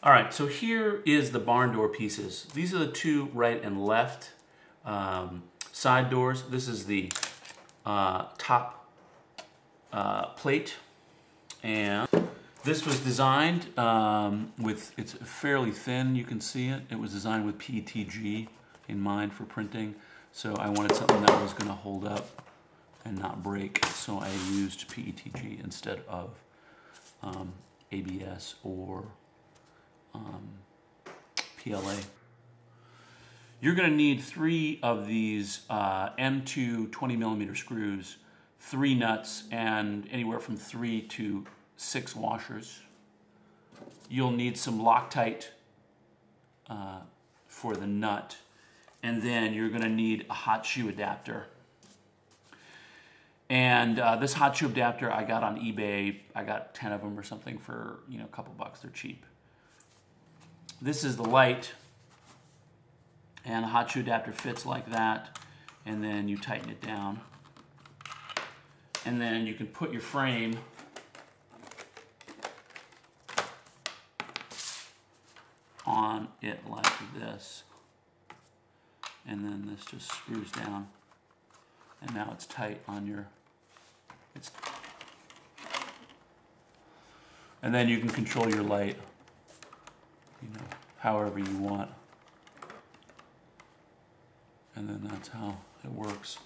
All right, so here is the barn door pieces. These are the two right and left side doors. This is the top plate, and this was designed with, it's fairly thin, you can see it. It was designed with PETG in mind for printing, so I wanted something that was gonna hold up and not break, so I used PETG instead of ABS or PLA. You're going to need 3 of these M2 20mm screws, 3 nuts, and anywhere from 3 to 6 washers. You'll need some Loctite for the nut, and then you're going to need a hot shoe adapter. And this hot shoe adapter I got on eBay. I got 10 of them or something for, you know, a couple bucks. They're cheap. This is the light, and a hot shoe adapter fits like that, and then you tighten it down, and then you can put your frame on it like this, and then this just screws down, and now it's tight on your, and then you can control your light, you know, however you want. And then that's how it works.